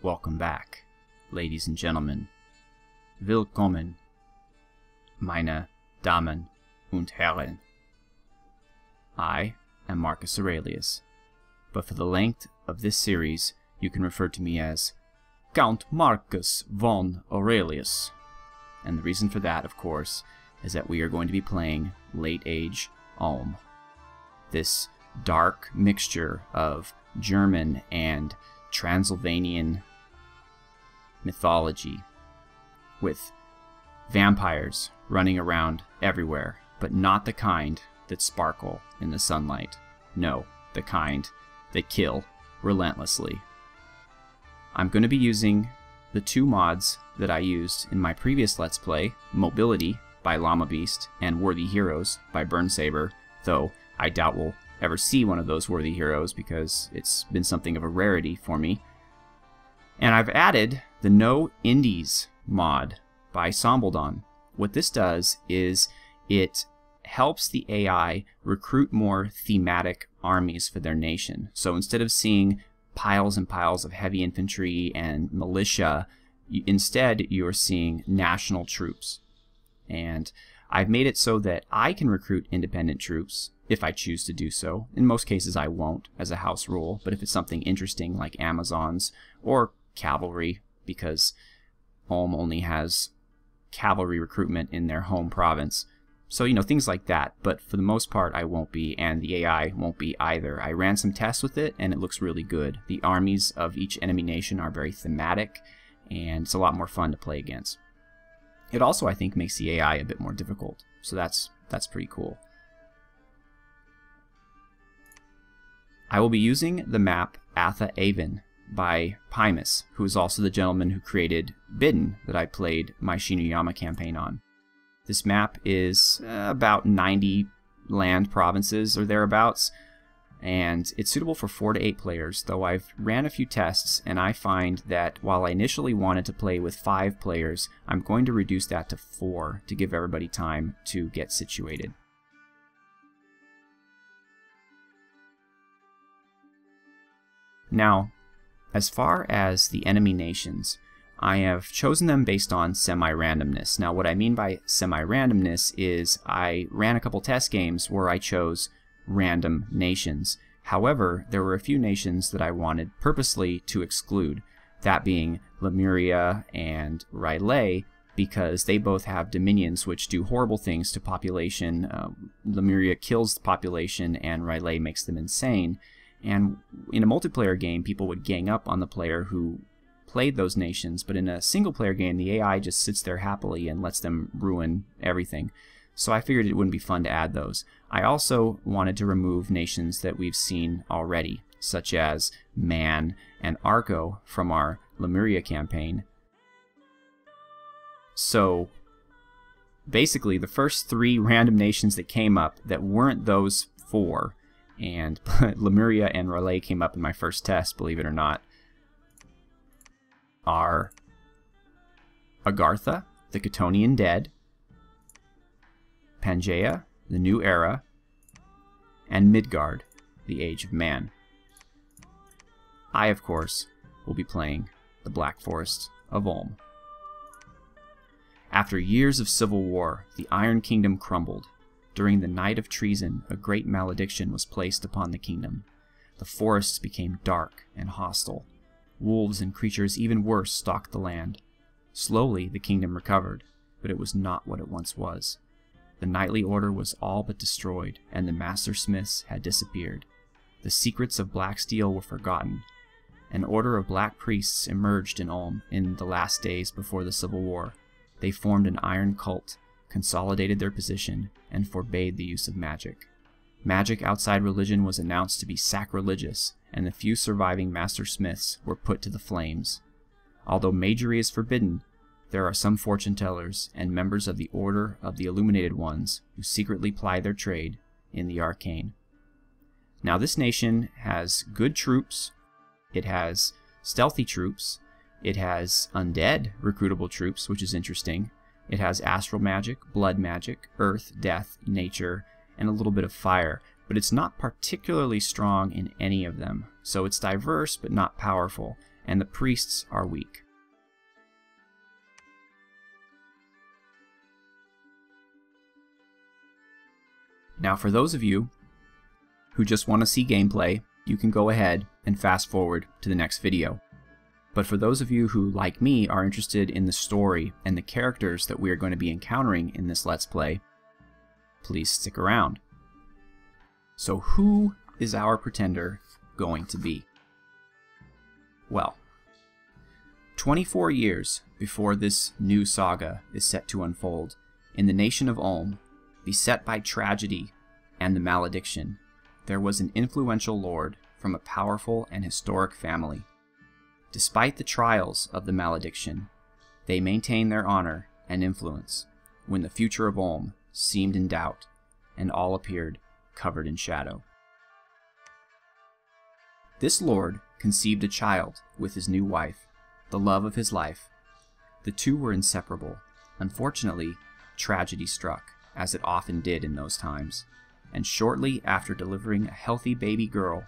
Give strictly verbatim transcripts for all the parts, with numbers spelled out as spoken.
Welcome back, ladies and gentlemen. Willkommen, meine Damen und Herren. I am Marcus Aurelius, but for the length of this series, you can refer to me as Count Marcus von Aurelius. And the reason for that, of course, is that we are going to be playing Late Age Ulm. This dark mixture of German and Transylvanian mythology, with vampires running around everywhere, but not the kind that sparkle in the sunlight. No, the kind that kill relentlessly. I'm going to be using the two mods that I used in my previous Let's Play, Mobility by Llama Beast and Worthy Heroes by Burnsaber, though I doubt we'll ever see one of those Worthy Heroes because it's been something of a rarity for me. And I've added the No Indies mod by Sombledon. What this does is it helps the A I recruit more thematic armies for their nation. So instead of seeing piles and piles of heavy infantry and militia, instead you're seeing national troops. And I've made it so that I can recruit independent troops if I choose to do so. In most cases I won't, as a house rule, but if it's something interesting like Amazons or cavalry, because Ulm only has cavalry recruitment in their home province. So, you know, things like that, but for the most part I won't be, and the A I won't be either. I ran some tests with it, and it looks really good. The armies of each enemy nation are very thematic, and it's a lot more fun to play against. It also, I think, makes the A I a bit more difficult, so that's, that's pretty cool. I will be using the map Atha Avin by Pymus, who is also the gentleman who created Bidden that I played my Shinuyama campaign on. This map is uh, about ninety land provinces or thereabouts, and it's suitable for four to eight players, though I've ran a few tests and I find that while I initially wanted to play with five players, I'm going to reduce that to four to give everybody time to get situated. Now, as far as the enemy nations, I have chosen them based on semi-randomness. Now, what I mean by semi-randomness is I ran a couple test games where I chose random nations. However, there were a few nations that I wanted purposely to exclude, that being Lemuria and R'lyeh, because they both have dominions which do horrible things to population. Uh, Lemuria kills the population and R'lyeh makes them insane. And in a multiplayer game, people would gang up on the player who played those nations, but in a single-player game, the A I just sits there happily and lets them ruin everything. So I figured it wouldn't be fun to add those. I also wanted to remove nations that we've seen already, such as Man and Arco from our Lemuria campaign. So basically, the first three random nations that came up that weren't those four, and Lemuria and R'lyeh came up in my first test, believe it or not, are Agartha, the Ketonian dead, Pangea, the New Era, and Midgard, the Age of Man. I, of course, will be playing the Black Forest of Ulm. After years of civil war, the Iron Kingdom crumbled. During the Night of Treason, a great malediction was placed upon the kingdom. The forests became dark and hostile. Wolves and creatures even worse stalked the land. Slowly, the kingdom recovered, but it was not what it once was. The knightly order was all but destroyed, and the master smiths had disappeared. The secrets of black steel were forgotten. An order of black priests emerged in Ulm in the last days before the Civil War. They formed an iron cult, consolidated their position, and forbade the use of magic. Magic outside religion was announced to be sacrilegious, and the few surviving master smiths were put to the flames. Although majory is forbidden, there are some fortune tellers and members of the Order of the Illuminated Ones who secretly ply their trade in the arcane. Now, this nation has good troops, it has stealthy troops, it has undead recruitable troops, which is interesting. It has astral magic, blood magic, earth, death, nature, and a little bit of fire, but it's not particularly strong in any of them. So it's diverse but not powerful, and the priests are weak. Now for those of you who just want to see gameplay, you can go ahead and fast forward to the next video. But for those of you who, like me, are interested in the story and the characters that we are going to be encountering in this Let's Play, please stick around. So who is our pretender going to be? Well, twenty-four years before this new saga is set to unfold, in the nation of Ulm, beset by tragedy and the malediction, there was an influential lord from a powerful and historic family. Despite the trials of the malediction, they maintained their honor and influence when the future of Ulm seemed in doubt and all appeared covered in shadow. This lord conceived a child with his new wife, the love of his life. The two were inseparable. Unfortunately, tragedy struck, as it often did in those times, and shortly after delivering a healthy baby girl,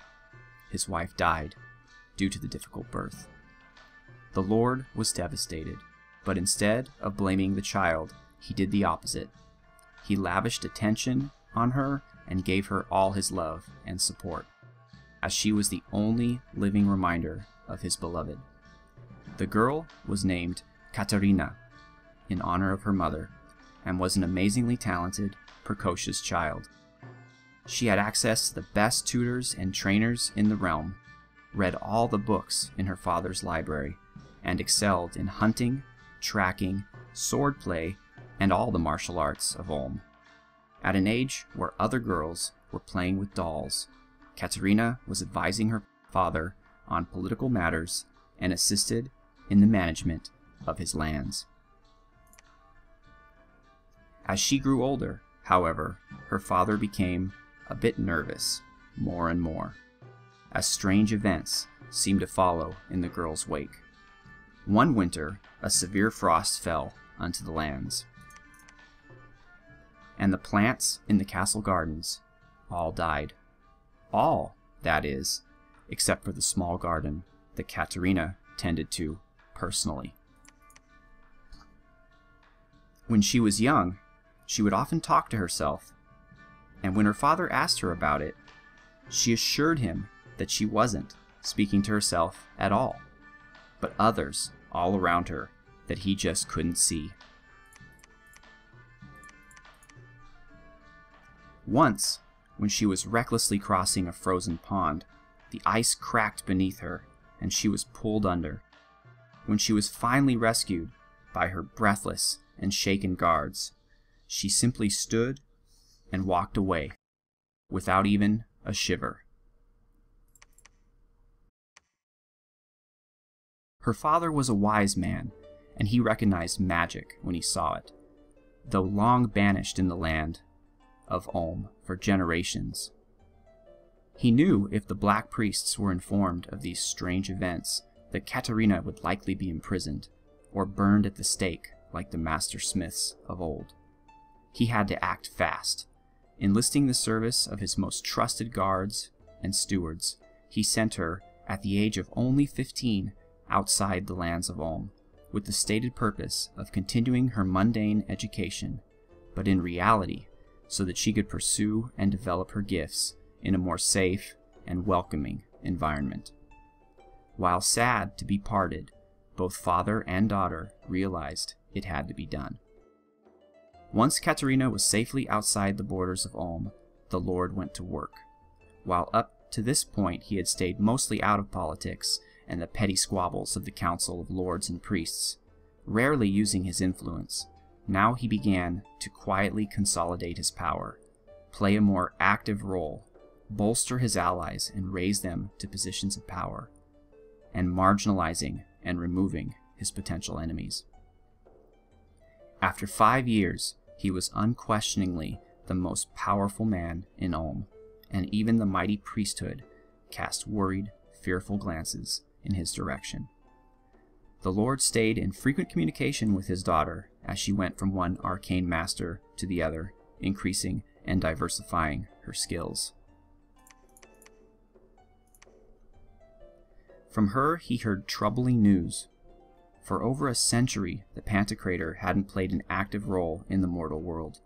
his wife died due to the difficult birth. The lord was devastated, but instead of blaming the child, he did the opposite. He lavished attention on her and gave her all his love and support, as she was the only living reminder of his beloved. The girl was named Katerina in honor of her mother, and was an amazingly talented, precocious child. She had access to the best tutors and trainers in the realm, read all the books in her father's library, and excelled in hunting, tracking, swordplay, and all the martial arts of Ulm. At an age where other girls were playing with dolls, Katerina was advising her father on political matters and assisted in the management of his lands. As she grew older, however, her father became a bit nervous more and more, as strange events seemed to follow in the girl's wake. One winter, a severe frost fell onto the lands, and the plants in the castle gardens all died. All, that is, except for the small garden that Katerina tended to personally. When she was young, she would often talk to herself, and when her father asked her about it, she assured him that she wasn't speaking to herself at all, but others all around her that he just couldn't see. Once, when she was recklessly crossing a frozen pond, the ice cracked beneath her and she was pulled under. When she was finally rescued by her breathless and shaken guards, she simply stood and walked away, without even a shiver. Her father was a wise man, and he recognized magic when he saw it. Though long banished in the land of Ulm for generations, he knew if the black priests were informed of these strange events, that Katerina would likely be imprisoned or burned at the stake like the master smiths of old. He had to act fast. Enlisting the service of his most trusted guards and stewards, he sent her, at the age of only fifteen, outside the lands of Ulm, with the stated purpose of continuing her mundane education, but in reality, so that she could pursue and develop her gifts in a more safe and welcoming environment. While sad to be parted, both father and daughter realized it had to be done. Once Katerina was safely outside the borders of Ulm, the lord went to work. While up to this point he had stayed mostly out of politics and the petty squabbles of the council of lords and priests, rarely using his influence, now he began to quietly consolidate his power, play a more active role, bolster his allies and raise them to positions of power, and marginalizing and removing his potential enemies. After five years, he was unquestioningly the most powerful man in Ulm, and even the mighty priesthood cast worried, fearful glances in his direction. The lord stayed in frequent communication with his daughter as she went from one arcane master to the other, increasing and diversifying her skills. From her, he heard troubling news. For over a century, the Pantocrator hadn't played an active role in the mortal world,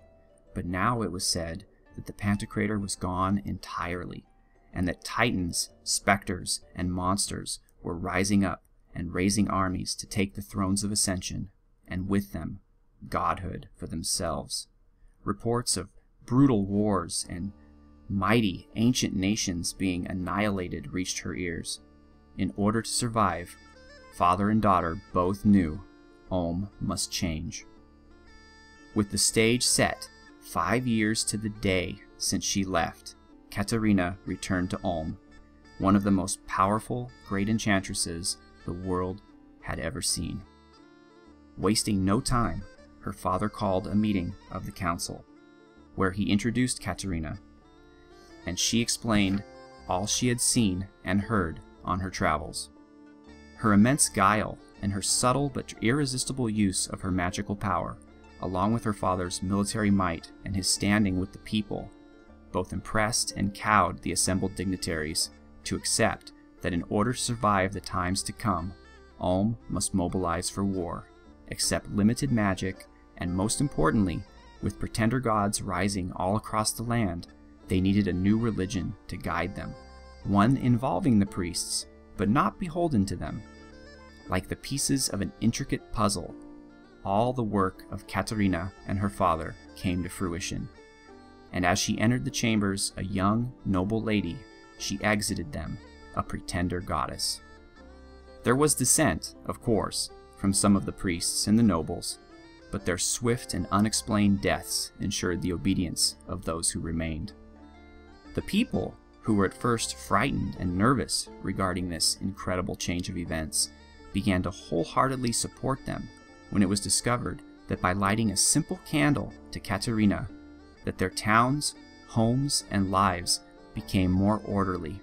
but now it was said that the Pantocrator was gone entirely, and that titans, specters, and monsters were rising up and raising armies to take the Thrones of Ascension, and with them, godhood for themselves. Reports of brutal wars and mighty, ancient nations being annihilated reached her ears. In order to survive, father and daughter both knew Ulm must change. With the stage set, five years to the day since she left, Katerina returned to Ulm, one of the most powerful great enchantresses the world had ever seen. Wasting no time, her father called a meeting of the council, where he introduced Katerina, and she explained all she had seen and heard on her travels. Her immense guile and her subtle but irresistible use of her magical power, along with her father's military might and his standing with the people, both impressed and cowed the assembled dignitaries to accept that in order to survive the times to come, Ulm must mobilize for war, accept limited magic, and most importantly, with pretender gods rising all across the land, they needed a new religion to guide them, one involving the priests, but not beholden to them. Like the pieces of an intricate puzzle, all the work of Katerina and her father came to fruition, and as she entered the chambers, a young, noble lady, she exited them, a pretender goddess. There was dissent, of course, from some of the priests and the nobles, but their swift and unexplained deaths ensured the obedience of those who remained. The people, who were at first frightened and nervous regarding this incredible change of events, began to wholeheartedly support them when it was discovered that by lighting a simple candle to Katerina, that their towns, homes, and lives became more orderly,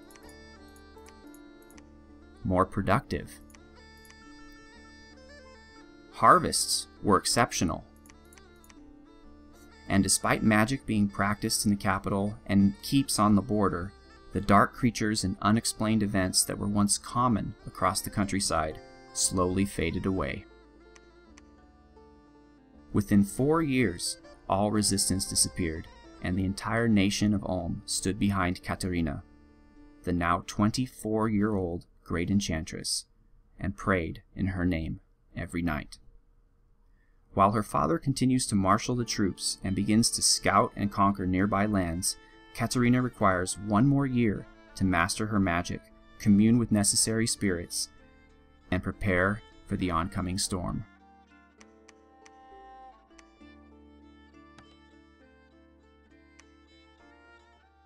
more productive. Harvests were exceptional, and despite magic being practiced in the capital and keeps on the border, the dark creatures and unexplained events that were once common across the countryside slowly faded away. Within four years, all resistance disappeared, and the entire nation of Ulm stood behind Katerina, the now twenty-four-year-old great enchantress, and prayed in her name every night. While her father continues to marshal the troops and begins to scout and conquer nearby lands, Katerina requires one more year to master her magic, commune with necessary spirits, and prepare for the oncoming storm.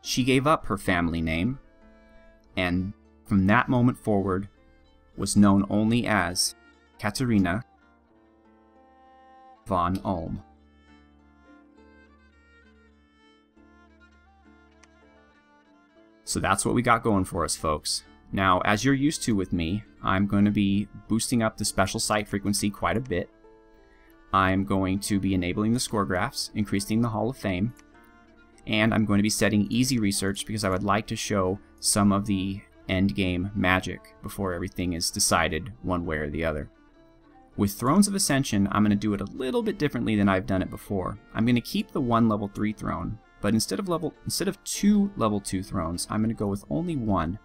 She gave up her family name, and from that moment forward was known only as Katerina von Ulm. So that's what we got going for us, folks. Now, as you're used to with me, I'm going to be boosting up the special site frequency quite a bit. I'm going to be enabling the score graphs, increasing the Hall of Fame, and I'm going to be setting easy research because I would like to show some of the endgame magic before everything is decided one way or the other. With Thrones of Ascension, I'm going to do it a little bit differently than I've done it before. I'm going to keep the one level three throne, but instead of level instead of two level two thrones, I'm going to go with only one,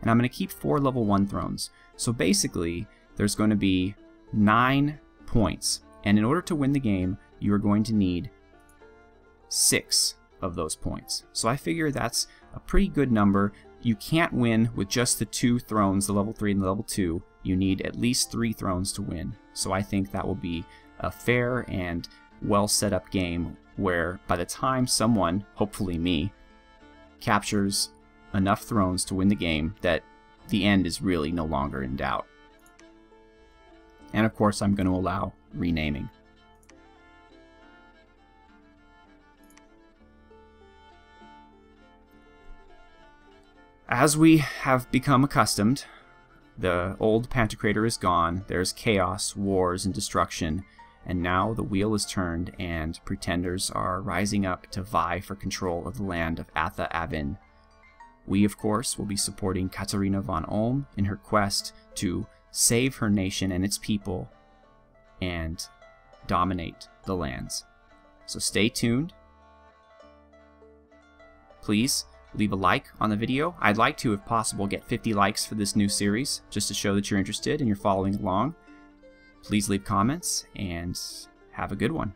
and I'm going to keep four level one thrones. So basically, there's going to be nine points, and in order to win the game, you are going to need six of those points. So I figure that's a pretty good number. You can't win with just the two thrones, the level three and the level two. You need at least three thrones to win. So I think that will be a fair and well set up game where by the time someone, hopefully me, captures enough thrones to win the game that the end is really no longer in doubt. And of course I'm going to allow renaming. As we have become accustomed, the old Pantocrator is gone, there's chaos, wars, and destruction, and now the wheel is turned and pretenders are rising up to vie for control of the land of Atha Avin, We, of course, will be supporting Katerina von Ulm in her quest to save her nation and its people and dominate the lands. So stay tuned. Please leave a like on the video. I'd like to, if possible, get fifty likes for this new series, just to show that you're interested and you're following along. Please leave comments, and have a good one.